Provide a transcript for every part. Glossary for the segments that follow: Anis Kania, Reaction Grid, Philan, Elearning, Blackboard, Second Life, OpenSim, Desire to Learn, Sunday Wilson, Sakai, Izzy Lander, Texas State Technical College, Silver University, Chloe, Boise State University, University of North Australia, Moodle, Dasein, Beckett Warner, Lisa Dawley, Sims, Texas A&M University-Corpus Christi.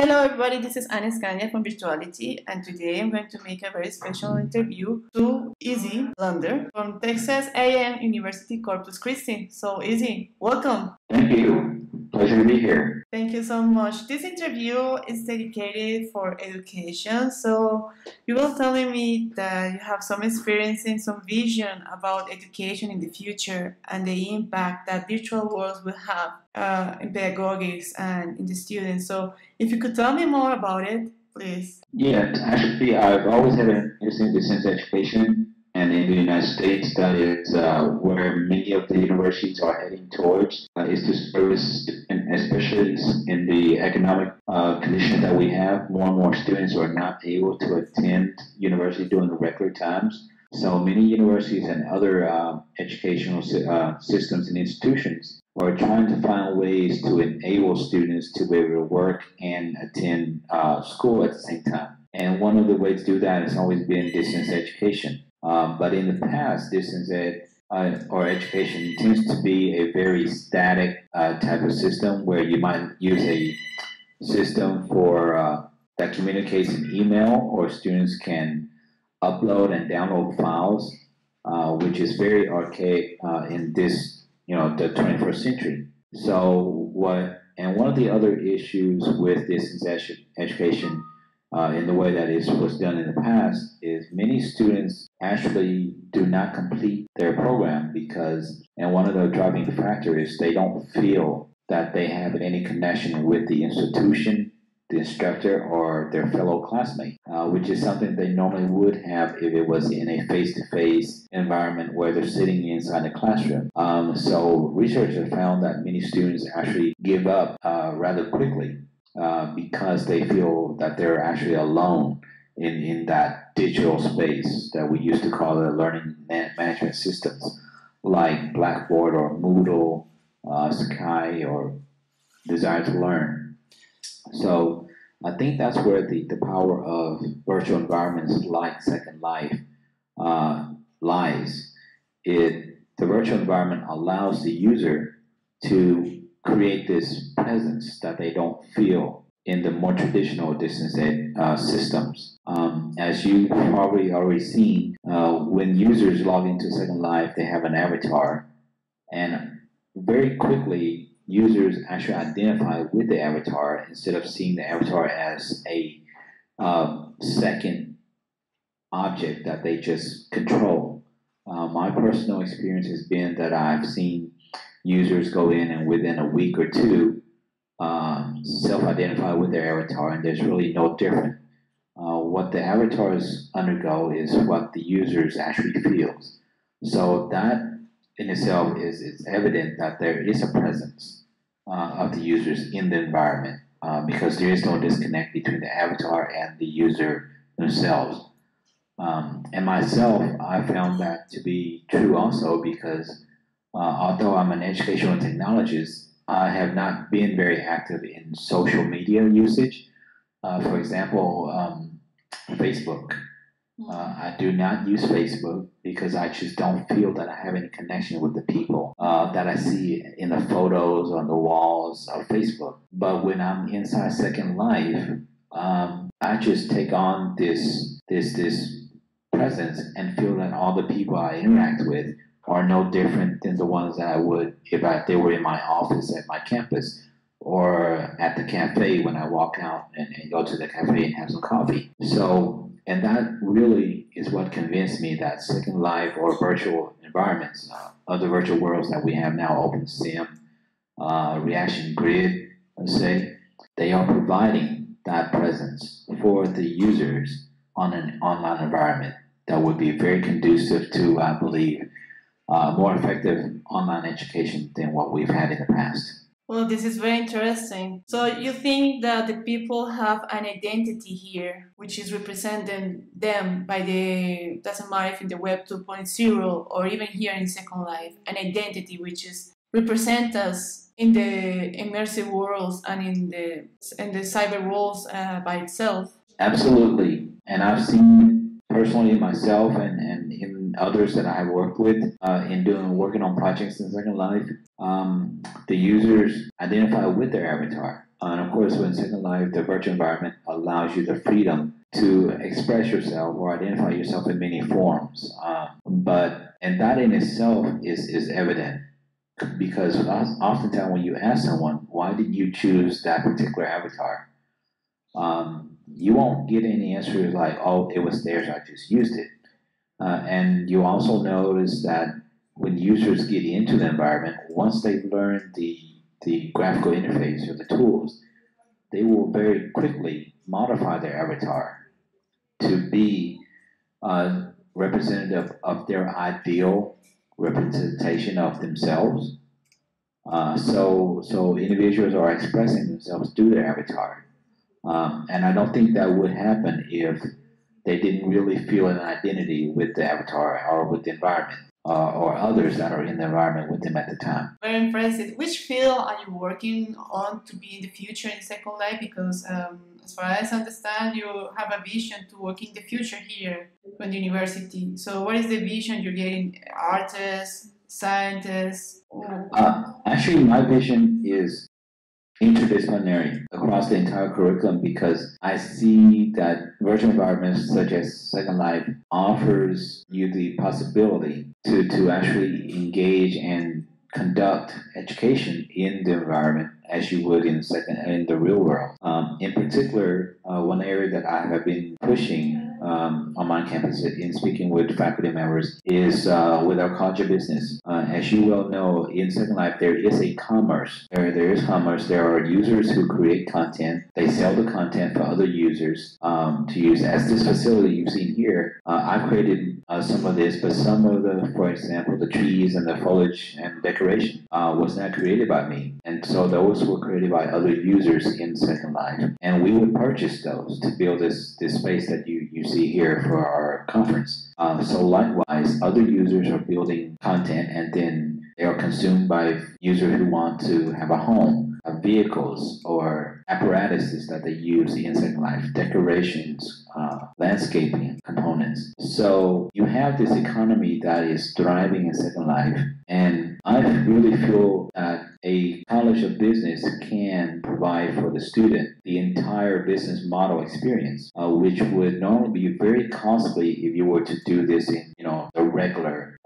Hello everybody, this is Anis Kania from Virtuality, and today I'm going to make a very special interview to Izzy Lander from Texas A&M University-Corpus Christi. So Izzy, welcome. Thank you. Pleasure to be here. Thank you so much. This interview is dedicated for education, so you were telling me that you have some experience and some vision about education in the future and the impact that virtual worlds will have in pedagogics and in the students. So if you could tell me more about it, please. Yeah, actually, I've always had an interest in distance education, and in the United States, that is where many of the universities are heading towards, is to service, and especially in the economic condition that we have, more and more students are not able to attend university during the regular times. So many universities and other educational systems and institutions are trying to find ways to enable students to be able to work and attend school at the same time. And one of the ways to do that has always been distance education. But in the past, distance ed or education tends to be a very static type of system where you might use a system for that communicates an email, or students can upload and download files, which is very archaic in this, the 21st century. So one of the other issues with distance education in the way that it was done in the past is many students actually do not complete their program because, and one of the driving factors is they don't feel that they have any connection with the institution, the instructor, or their fellow classmate, which is something they normally would have if it was in a face-to-face environment where they're sitting inside the classroom. So researchers found that many students actually give up rather quickly because they feel that they're actually alone in that digital space that we used to call the learning management systems, like Blackboard or Moodle, Sakai, or Desire to Learn. So I think that's where the power of virtual environments like Second Life lies. The virtual environment allows the user to create this presence that they don't feel in the more traditional distance ed systems. As you've probably already seen, when users log into Second Life, they have an avatar, and very quickly, users actually identify with the avatar instead of seeing the avatar as a second object that they just control. My personal experience has been that I've seen users go in and within a week or two self-identify with their avatar, and there's really no difference. What the avatars undergo is what the users actually feels. So that in itself it's evident that there is a presence of the users in the environment because there is no disconnect between the avatar and the user themselves. And myself, I found that to be true also because although I'm an educational technologist, I have not been very active in social media usage. For example, Facebook. I do not use Facebook because I just don't feel that I have any connection with the people that I see in the photos on the walls of Facebook. But when I'm inside Second Life, I just take on this presence and feel that all the people I interact with are no different than the ones that I would if they were in my office at my campus, or at the cafe when I walk out and go to the cafe and have some coffee. And that really is what convinced me that Second Life or virtual environments, other virtual worlds that we have now, OpenSim, Reaction Grid, let's say, they are providing that presence for the users on an online environment that would be very conducive to, I believe, more effective online education than what we've had in the past. Well, this is very interesting. So you think that the people have an identity here, which is representing them by the, doesn't matter if in the Web 2.0 or even here in Second Life, an identity which is represent us in the immersive worlds and in the cyber worlds by itself. Absolutely, and I've seen personally myself and in others that I have worked with in working on projects in Second Life. The users identify with their avatar. And of course, in Second Life, the virtual environment allows you the freedom to express yourself or identify yourself in many forms. And that in itself is evident, because oftentimes when you ask someone, why did you choose that particular avatar? You won't get any answers like, oh, it was theirs, I just used it. And you also notice that when users get into the environment, once they've learned the graphical interface or the tools, they will very quickly modify their avatar to be representative of their ideal representation of themselves. So individuals are expressing themselves through their avatar. And I don't think that would happen if they didn't really feel an identity with the avatar or with the environment, or others that are in the environment with them at the time. Very impressive. Which field are you working on to be in the future in Second Life? Because as far as I understand, you have a vision to work in the future here at the university. So what is the vision you're getting? Artists, scientists? Actually, my vision is interdisciplinary across the entire curriculum, because I see that virtual environments such as Second Life offers you the possibility to actually engage and conduct education in the environment as you would in the real world. In particular, one area that I have been pushing on my campus in speaking with faculty members is with our College of Business. As you well know, in Second Life, there is a commerce. There is commerce. There are users who create content. They sell the content for other users to use. As this facility you've seen here, I've created some of this, but some of the, for example, the trees and the foliage and decoration was not created by me. And so those were created by other users in Second Life. And we would purchase those to build this space that you see here for our conference. So likewise, other users are building content, and then they are consumed by users who want to have a home, vehicles, or apparatuses that they use in Second Life, decorations, landscaping components. So you have this economy that is thriving in Second Life, and I really feel that a College of Business can provide for the student the entire business model experience, which would normally be very costly if you were to do this in, the regular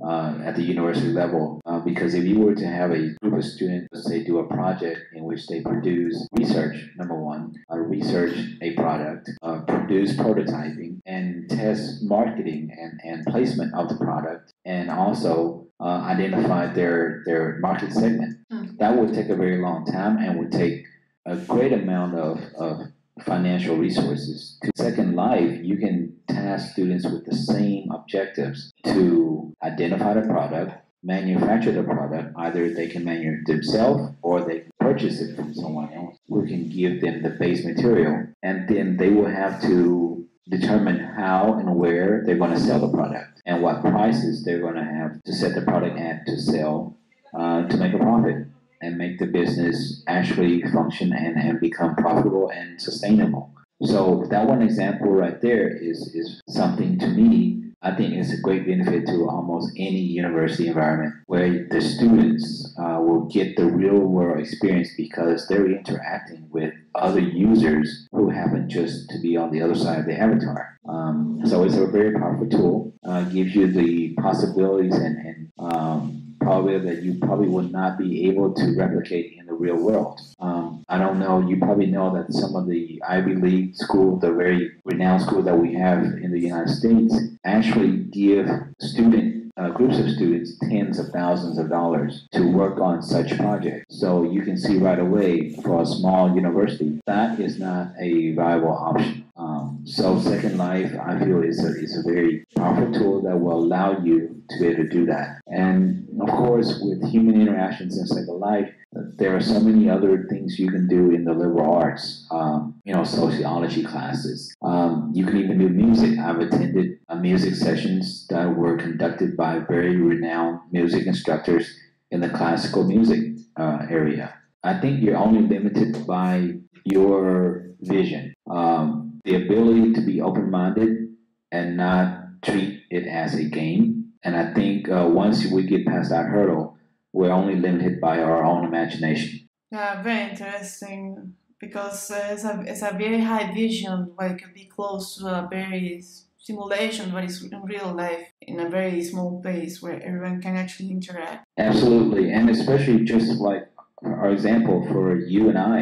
at the university level. Because if you were to have a group of students, let's say, do a project in which they produce research, number one, research a product, produce prototyping, and test marketing and placement of the product, and also identify their market segment. That would take a very long time and would take a great amount of financial resources. To Second Life, you can task students with the same objectives to identify the product, manufacture the product. Either they can manufacture it themselves or they can purchase it from someone else who can give them the base material, and then they will have to determine how and where they're going to sell the product and what prices they're going to have to set the product at to sell, to make a profit and make the business actually function and become profitable and sustainable. So that one example right there is something, to me, I think it's a great benefit to almost any university environment, where the students will get the real world experience because they're interacting with other users who happen just to be on the other side of the avatar. So it's a very powerful tool, gives you the possibilities and probability that you probably would not be able to replicate in the real world. I don't know, you probably know that some of the Ivy League schools, the very renowned school that we have in the United States, actually give groups of students tens of thousands of dollars to work on such projects. So you can see right away, for a small university, that is not a viable option. So Second Life, I feel, is a very powerful tool that will allow you to be able to do that. And of course, with human interactions in Second Life, there are so many other things you can do in the liberal arts, sociology classes. You can even do music. I've attended music sessions that were conducted by very renowned music instructors in the classical music area. I think you're only limited by your vision. The ability to be open-minded and not treat it as a game. And I think once we get past that hurdle, we're only limited by our own imagination. Yeah, very interesting. because it's a very high vision where you can be close to a very simulation, but it's in real life in a very small place where everyone can actually interact. Absolutely, and especially just like our example for you and I,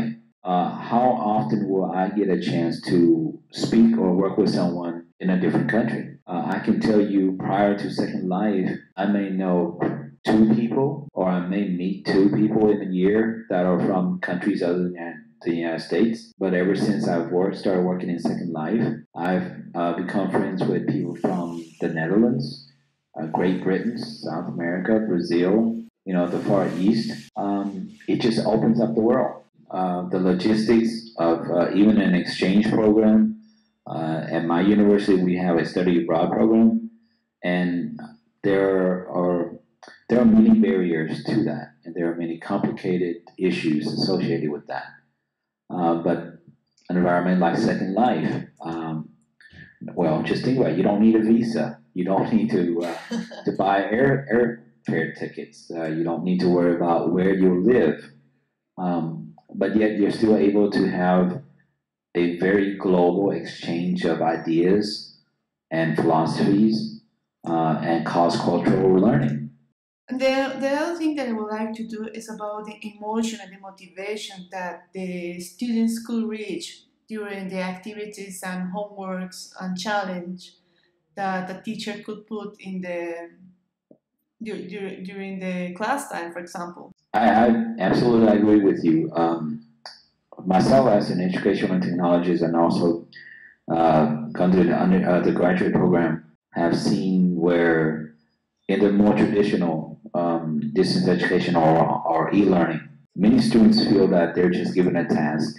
how often will I get a chance to speak or work with someone in a different country? I can tell you prior to Second Life, I may know two people or I may meet two people in a year that are from countries other than the United States. But ever since I've started working in Second Life, I've become friends with people from the Netherlands, Great Britain, South America, Brazil, you know, the Far East. It just opens up the world. The logistics of even an exchange program. At my university, we have a study abroad program, and there are many barriers to that, and there are many complicated issues associated with that. But an environment like Second Life, well, just think about it. You don't need a visa. You don't need to buy airfare tickets. You don't need to worry about where you live. But yet you're still able to have a very global exchange of ideas and philosophies and cross-cultural learning. The other thing that I would like to do is about the emotion and the motivation that the students could reach during the activities and homeworks and challenge that the teacher could put in the during the class time, for example. I absolutely agree with you. Myself as an educational technologist and also gone through the graduate program, have seen where in the more traditional distance education or e-learning, many students feel that they're just given a task,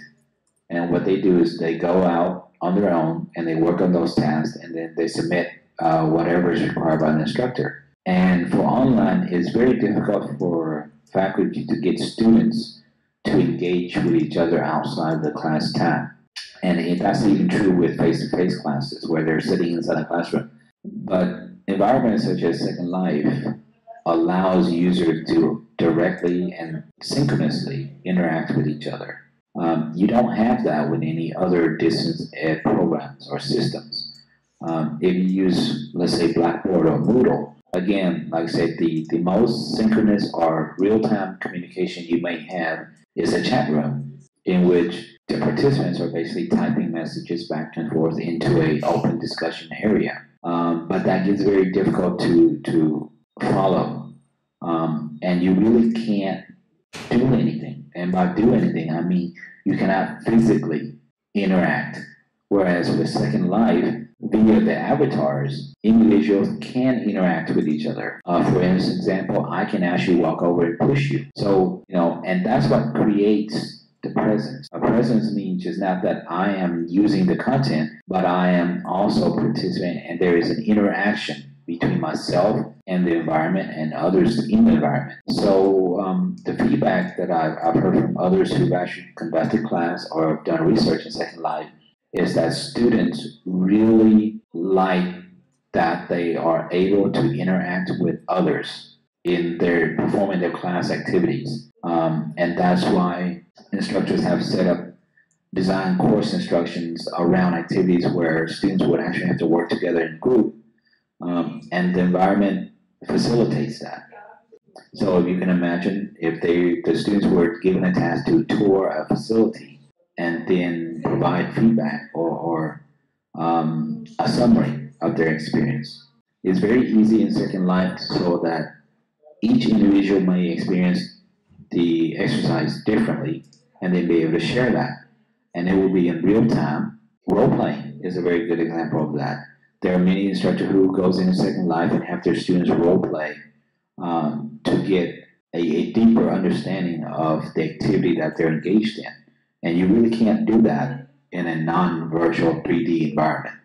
and what they do is they go out on their own and they work on those tasks, and then they submit whatever is required by an instructor. And for online, it's very difficult for faculty to get students to engage with each other outside the class time. And that's even true with face-to-face classes where they're sitting inside a classroom. But environments such as Second Life allows users to directly and synchronously interact with each other. You don't have that with any other distance ed programs or systems. If you use, let's say, Blackboard or Moodle, again, like I said, the most synchronous or real-time communication you may have is a chat room in which the participants are basically typing messages back and forth into an open discussion area. But that gets very difficult to follow. And you really can't do anything. And by do anything, I mean you cannot physically interact. Whereas with Second Life, via the avatars, individuals can interact with each other. For example, I can actually walk over and push you. So, you know, and that's what creates the presence. A presence means just not that I am using the content, but I am also participating, and there is an interaction between myself and the environment and others in the environment. So the feedback that I've heard from others who've actually conducted class or have done research in Second Life is that students really like that they are able to interact with others in their performing their class activities. And that's why instructors have set up design course instructions around activities where students would actually have to work together in a group. And the environment facilitates that. So if you can imagine, if the students were given a task to tour a facility, and then provide feedback or a summary of their experience. It's very easy in Second Life so that each individual may experience the exercise differently, and they may be able to share that. And it will be in real time. Role-playing is a very good example of that. There are many instructors who goes into Second Life and have their students role-play to get a deeper understanding of the activity that they're engaged in. And you really can't do that in a non-virtual 3D environment.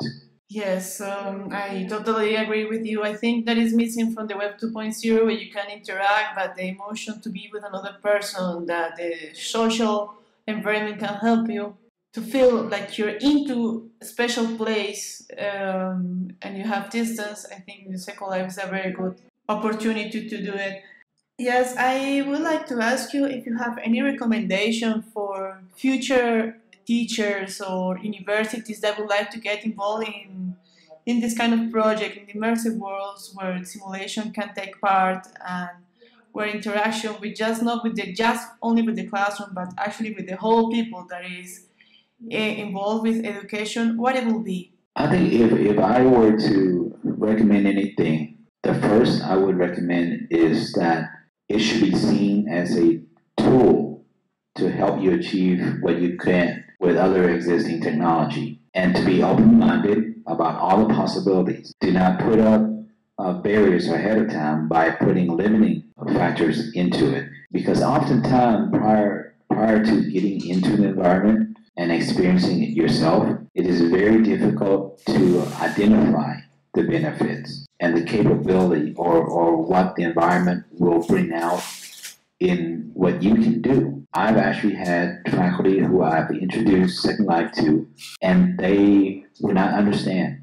Yes, I totally agree with you. I think that is missing from the Web 2.0, where you can interact, but the emotion to be with another person, that the social environment can help you to feel like you're into a special place and you have distance. I think the Second Life is a very good opportunity to do it. Yes, I would like to ask you if you have any recommendation for future teachers or universities that would like to get involved in this kind of project, in immersive worlds where simulation can take part and where interaction with not only with the classroom, but actually with the whole people that is involved with education, what it will be? I think if I were to recommend anything, the first I would recommend is that it should be seen as a tool to help you achieve what you can with other existing technology, and to be open-minded about all the possibilities. Do not put up barriers ahead of time by putting limiting factors into it, because oftentimes prior to getting into an environment and experiencing it yourself, it is very difficult to identify the benefits and the capability or what the environment will bring out in what you can do. I've actually had faculty who I've introduced Second Life to, and they would not understand.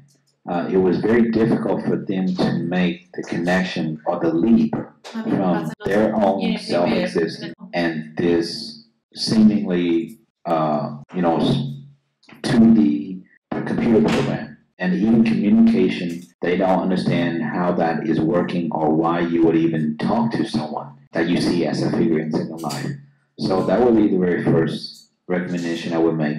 It was very difficult for them to make the connection or the leap from their own self-existence and this seemingly, 2D computer program. And even communication, they don't understand how that is working or why you would even talk to someone that you see as a figure in Second Life. So that would be the very first recommendation I would make.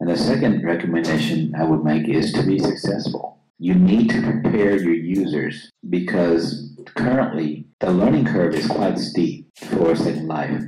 And the second recommendation I would make is to be successful. You need to prepare your users, because currently the learning curve is quite steep for Second Life.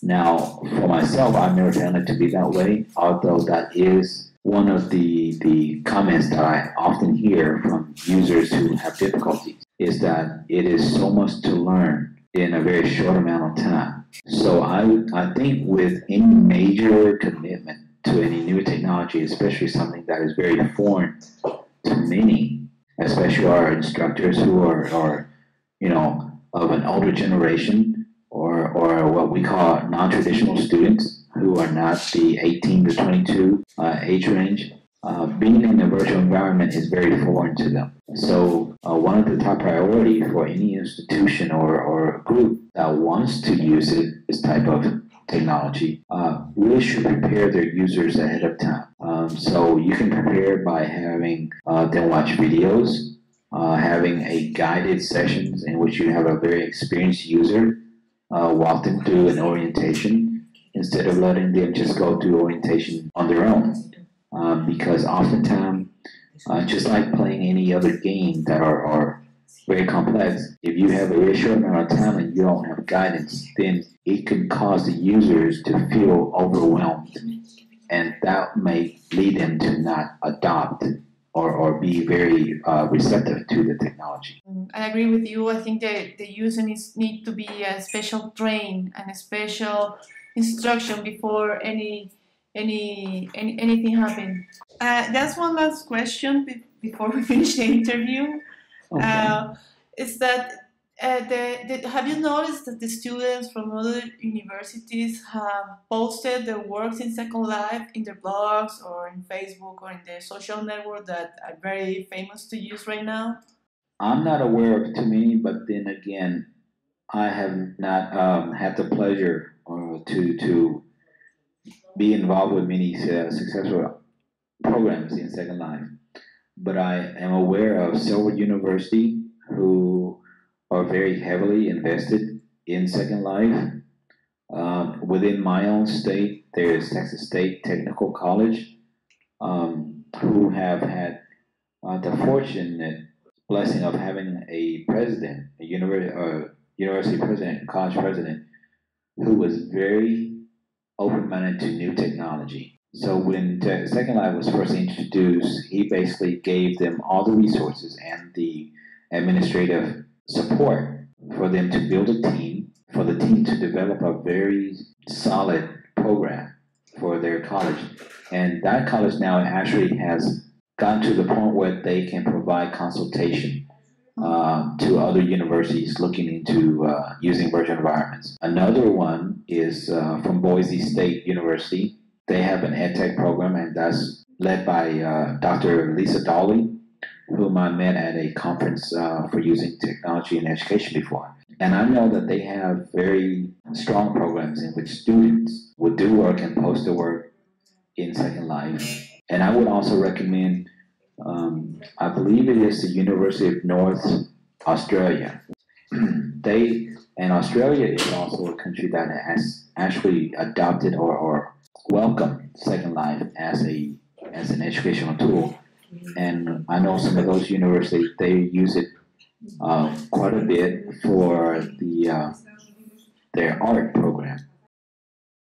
Now, for myself, I've never found it to be that way, although that is one of the comments that I often hear from users who have difficulties, is that it is so much to learn in a very short amount of time. So I think with any major commitment to any new technology, especially something that is very foreign to many, especially our instructors who are of an older generation or what we call non-traditional students who are not the 18 to 22 age range, being in a virtual environment is very foreign to them. So one of the top priority for any institution or group that wants to use it, this type of technology, really should prepare their users ahead of time. So you can prepare by having them watch videos, having a guided sessions in which you have a very experienced user walk them through an orientation instead of letting them just go through orientation on their own. Because oftentimes, just like playing any other game that are very complex, if you have a very short amount of time and you don't have guidance, then it could cause the users to feel overwhelmed, and that may lead them to not adopt or be very receptive to the technology. I agree with you. I think that the user needs to be a special train and a special instruction before anything happens. That's one last question before we finish the interview. Okay. Is that have you noticed that the students from other universities have posted their works in Second Life in their blogs or in Facebook or in their social network that are very famous to use right now? I'm not aware of too many, but then again, I have not had the pleasure to be involved with many successful programs in Second Life. But I am aware of Silver University, who are very heavily invested in Second Life. Within my own state, there is Texas State Technical College, who have had the fortunate blessing of having a president, a university president, college president, who was very open-minded to new technology. So when Second Life was first introduced, he basically gave them all the resources and the administrative support for them to build a team, for the team to develop a very solid program for their college. And that college now actually has gotten to the point where they can provide consultation to other universities looking into using virtual environments. Another one is from Boise State University. They have an EdTech program, and that's led by Dr. Lisa Dawley, whom I met at a conference for using technology in education before. And I know that they have very strong programs in which students will do work and post their work in Second Life. And I would also recommend, I believe it is the University of North Australia. And Australia is also a country that has actually adopted or welcomed Second Life as an educational tool. And I know some of those universities, they use it quite a bit for the their art program.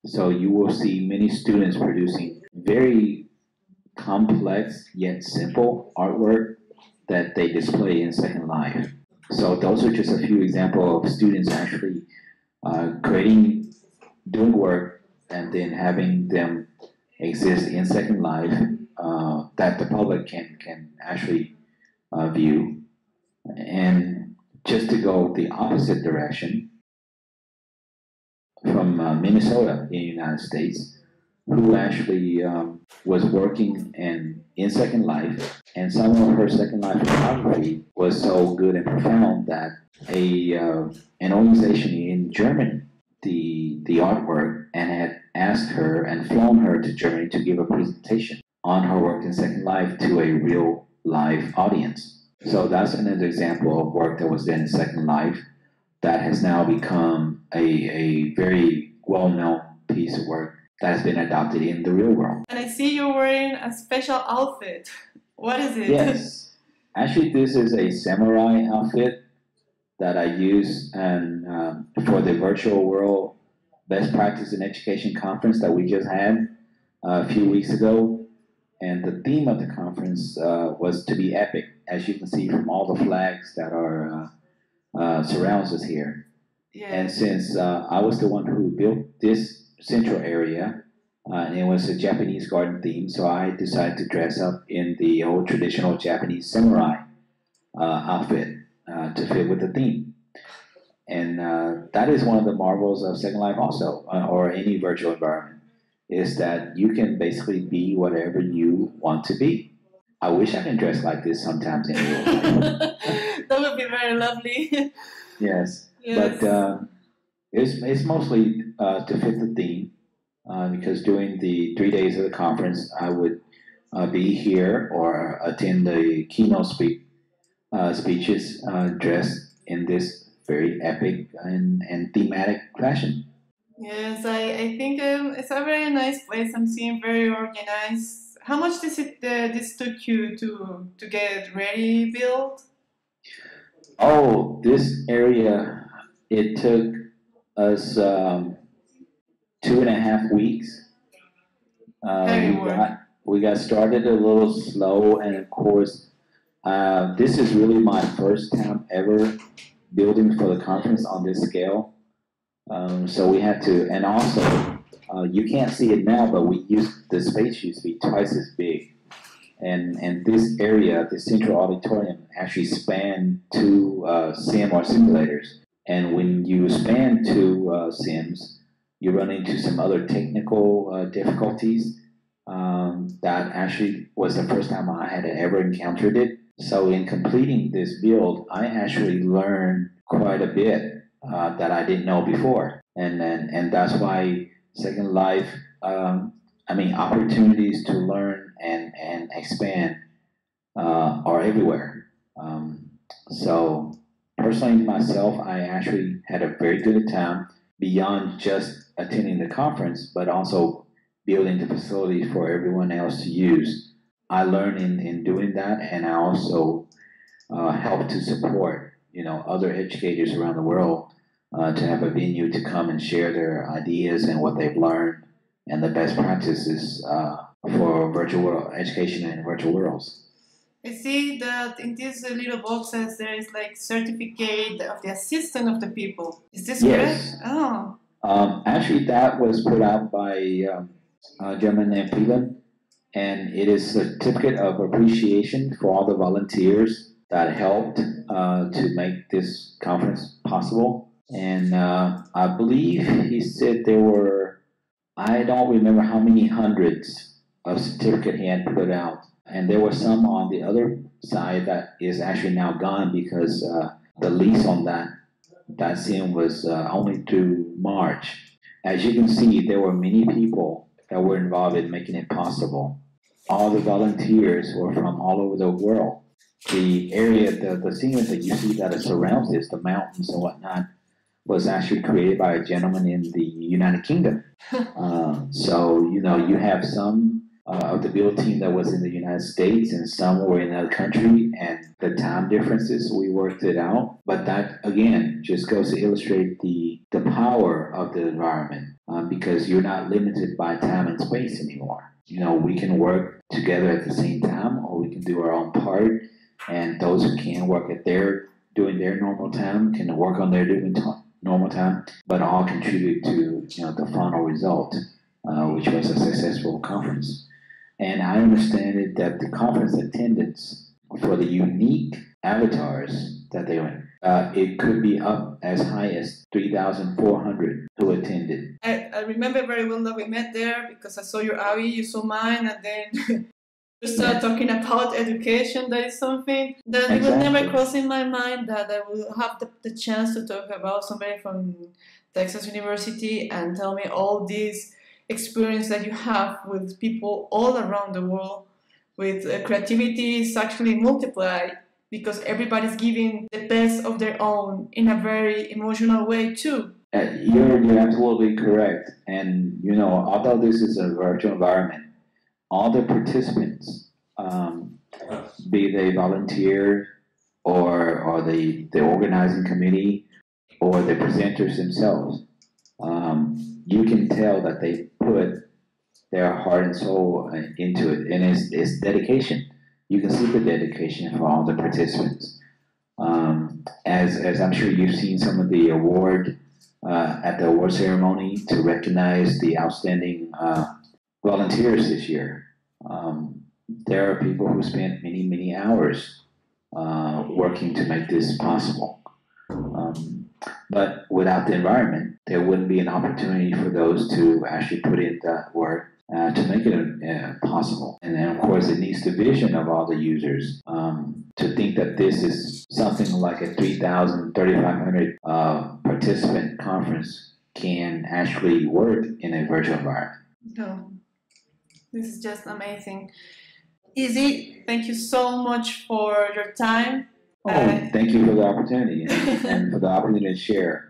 So you will see many students producing very complex yet simple artwork that they display in Second Life. So those are just a few examples of students actually creating, doing work, and then having them exist in Second Life that the public can actually view. And just to go the opposite direction, from Minnesota in the United States, who actually was working in Second Life, and some of her Second Life photography was so good and profound that an organization in Germany, the artwork, and had asked her and flown her to Germany to give a presentation on her work in Second Life to a real live audience. So that's another example of work that was done in Second Life that has now become a very well-known piece of work that has been adopted in the real world. And I see you're wearing a special outfit. What is it? Yes. Actually, this is a samurai outfit that I use for the virtual world best practice in education conference that we just had a few weeks ago. And the theme of the conference was to be epic, as you can see from all the flags that are surrounds us here. Yeah. And since I was the one who built this central area, and it was a Japanese garden theme, so I decided to dress up in the old traditional Japanese samurai outfit to fit with the theme. And that is one of the marvels of Second Life also, or any virtual environment, is that you can basically be whatever you want to be. I wish I can dress like this sometimes in real life. That would be very lovely. Yes, yes. But it's mostly to fit the theme, because during the 3 days of the conference, I would be here or attend the keynote speeches dressed in this very epic and thematic fashion. Yes, I think it's a very nice place. I'm seeing very organized. How much does this took you to get ready, built? Oh, this area, it took us 2.5 weeks. We got started a little slow, and of course, this is really my first time ever building for the conference on this scale. So we had to, and also, you can't see it now, but we used the space used to be twice as big, and this area, the central auditorium, actually spanned two sim or simulators, and when you span two sims, you run into some other technical difficulties that actually was the first time I had ever encountered it. So in completing this build, I actually learned quite a bit that I didn't know before. And that's why Second Life, opportunities to learn and expand are everywhere. So personally myself, I actually had a very good time beyond just attending the conference, but also building the facilities for everyone else to use. I learned in doing that, and I also helped to support other educators around the world to have a venue to come and share their ideas and what they've learned and the best practices for virtual world education and virtual worlds. I see that in these little boxes there is like certificate of the assistant of the people. Is this correct? Yes. Oh. Actually, that was put out by a gentleman named Philan, and it is a certificate of appreciation for all the volunteers that helped to make this conference possible. And I believe he said there were, I don't remember how many hundreds of certificates he had put out. And there were some on the other side that is actually now gone because the lease on that Dasein was only through March. As you can see, there were many people that were involved in making it possible. All the volunteers were from all over the world. The area, the scenery that you see that it surrounds this, the mountains and whatnot, was actually created by a gentleman in the United Kingdom. So, you know, you have some of the build team that was in the United States and some were in another country, and the time differences, we worked it out. But that, again, just goes to illustrate the power of the environment because you're not limited by time and space anymore. You know, we can work together at the same time, or we can do our own part, and those who can work at their normal time can work on their normal time, but all contribute to, you know, the final result, which was a successful conference. And I understand it that the conference attendance for the unique avatars that they went, it could be up as high as 3,400 who attended. I remember very well that we met there because I saw your avi, you saw mine, and then we started talking about education. That is something that it was never crossing my mind that I would have the chance to talk about somebody from Texas University and tell me all these experience that you have with people all around the world, with creativity is actually multiplied because everybody's giving the best of their own in a very emotional way too. You're absolutely correct. And, you know, although this is a virtual environment, all the participants, be they volunteer or the organizing committee or the presenters themselves, you can tell that they put their heart and soul into it, and it's dedication. You can see the dedication for all the participants. As I'm sure you've seen some of the award at the award ceremony to recognize the outstanding volunteers this year. There are people who spent many hours working to make this possible. But without the environment, there wouldn't be an opportunity for those to actually put in that work to make it possible. And then, of course, it needs the vision of all the users. To think that this is something like a 3,000, 3,500 participant conference can actually work in a virtual environment. No, this is just amazing. Izzy, thank you so much for your time. Oh, thank you for the opportunity and for the opportunity to share.